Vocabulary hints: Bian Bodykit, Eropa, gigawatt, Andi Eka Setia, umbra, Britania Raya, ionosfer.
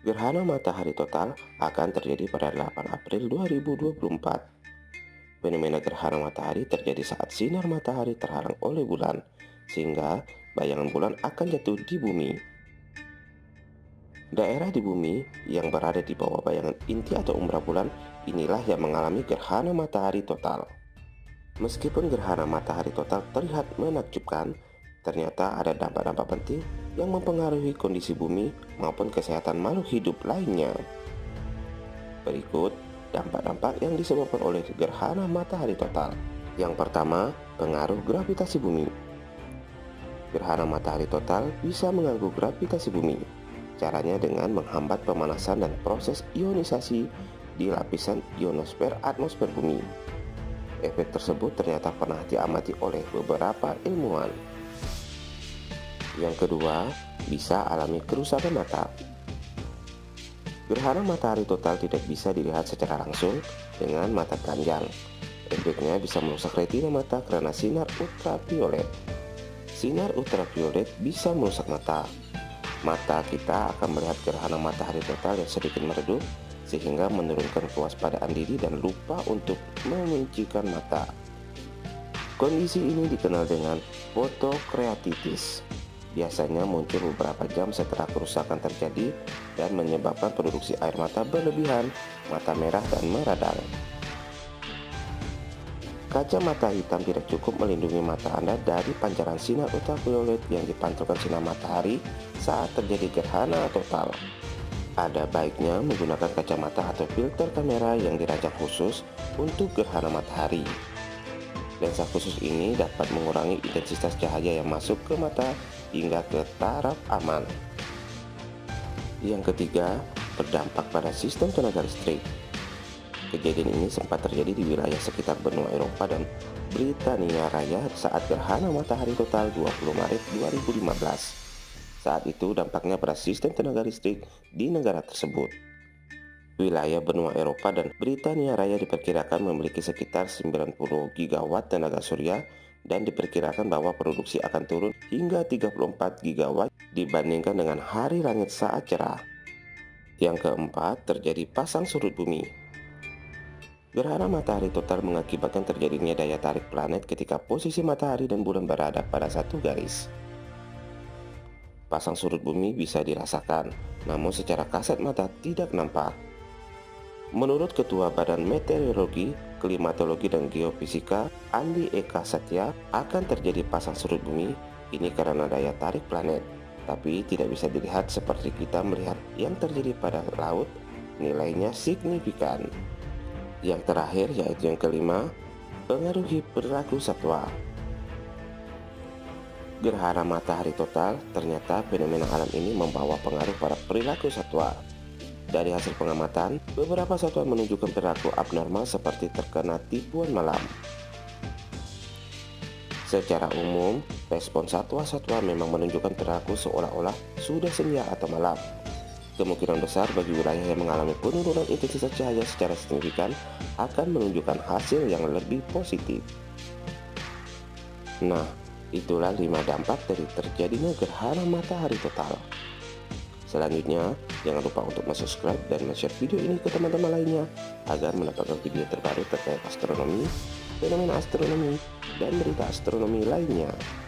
Gerhana matahari total akan terjadi pada 8 April 2024. Fenomena gerhana matahari terjadi saat sinar matahari terhalang oleh bulan, sehingga bayangan bulan akan jatuh di bumi. Daerah di bumi yang berada di bawah bayangan inti atau umbra bulan inilah yang mengalami gerhana matahari total. Meskipun gerhana matahari total terlihat menakjubkan, ternyata ada dampak-dampak penting yang mempengaruhi kondisi bumi maupun kesehatan makhluk hidup lainnya. Berikut dampak-dampak yang disebabkan oleh gerhana matahari total. Yang pertama, pengaruh gravitasi bumi. Gerhana matahari total bisa mengganggu gravitasi bumi. Caranya dengan menghambat pemanasan dan proses ionisasi di lapisan ionosfer atmosfer bumi. Efek tersebut ternyata pernah diamati oleh beberapa ilmuwan. Yang kedua, bisa alami kerusakan mata. Gerhana matahari total tidak bisa dilihat secara langsung dengan mata telanjang. Efeknya bisa merusak retina mata karena sinar ultraviolet. Sinar ultraviolet bisa merusak mata. Mata kita akan melihat gerhana matahari total yang sedikit meredup, sehingga menurunkan kewaspadaan diri dan lupa untuk menyucikan mata. Kondisi ini dikenal dengan fotokreatitis. Biasanya muncul beberapa jam setelah kerusakan terjadi dan menyebabkan produksi air mata berlebihan, mata merah dan meradang. Kacamata hitam tidak cukup melindungi mata Anda dari pancaran sinar ultraviolet yang dipantulkan sinar matahari saat terjadi gerhana total. Ada baiknya menggunakan kacamata atau filter kamera yang dirancang khusus untuk gerhana matahari. Lensa khusus ini dapat mengurangi intensitas cahaya yang masuk ke mata hingga ke taraf aman. Yang ketiga, berdampak pada sistem tenaga listrik. Kejadian ini sempat terjadi di wilayah sekitar benua Eropa dan Britania Raya saat gerhana matahari total 20 Maret 2015. Saat itu dampaknya pada sistem tenaga listrik di negara tersebut. Wilayah benua Eropa dan Britania Raya diperkirakan memiliki sekitar 90 gigawatt tenaga surya dan diperkirakan bahwa produksi akan turun hingga 34 gigawatt dibandingkan dengan hari langit saat cerah. Yang keempat, terjadi pasang surut bumi. Gerhana matahari total mengakibatkan terjadinya daya tarik planet ketika posisi matahari dan bulan berada pada satu garis. Pasang surut bumi bisa dirasakan, namun secara kasat mata tidak nampak. Menurut Ketua Badan Meteorologi, Klimatologi dan Geofisika Andi Eka Setia, akan terjadi pasang surut bumi ini karena daya tarik planet, tapi tidak bisa dilihat seperti kita melihat yang terjadi pada laut, nilainya signifikan. Yang terakhir, yaitu yang kelima, pengaruhi perilaku satwa. Gerhana matahari total, ternyata fenomena alam ini membawa pengaruh pada perilaku satwa. Dari hasil pengamatan, beberapa satwa menunjukkan perilaku abnormal seperti terkena tipuan malam. Secara umum, respon satwa-satwa memang menunjukkan perilaku seolah-olah sudah senja atau malam. Kemungkinan besar bagi wilayah yang mengalami penurunan intensitas cahaya secara signifikan akan menunjukkan hasil yang lebih positif. Nah, itulah 5 dampak dari terjadinya gerhana matahari total. Selanjutnya, jangan lupa untuk subscribe dan share video ini ke teman-teman lainnya agar mendapatkan video terbaru terkait astronomi, fenomena astronomi, dan berita astronomi lainnya.